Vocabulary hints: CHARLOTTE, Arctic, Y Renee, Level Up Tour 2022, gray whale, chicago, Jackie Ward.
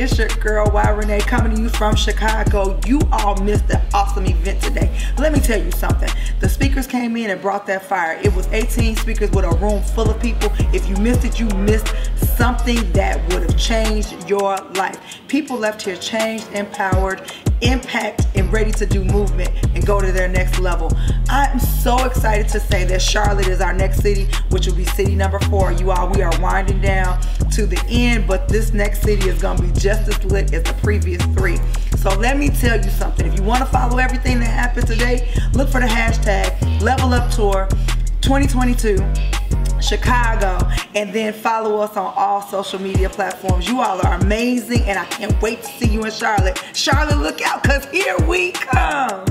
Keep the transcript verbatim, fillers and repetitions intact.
it's your girl Y Renee coming to you from Chicago. You all missed the awesome event today. Let me tell you something. The speakers came in and brought that fire. It was eighteen speakers with a room full of people. If you missed it, you missed something that would have changed your life. People left here changed, empowered, impact, and ready to do movement and go to their next level. I am so excited to say that Charlotte is our next city, which will be city number four. You all, we are winding down to the end, but this next city is going to be just as lit as the previous three. So let me tell you something. If you want to follow everything that happened today, look for the hashtag Level Up Tour twenty twenty-two Chicago, and then follow us on all social media platforms. You all are amazing, and I can't wait to see you in Charlotte. Charlotte, look out, because here we come.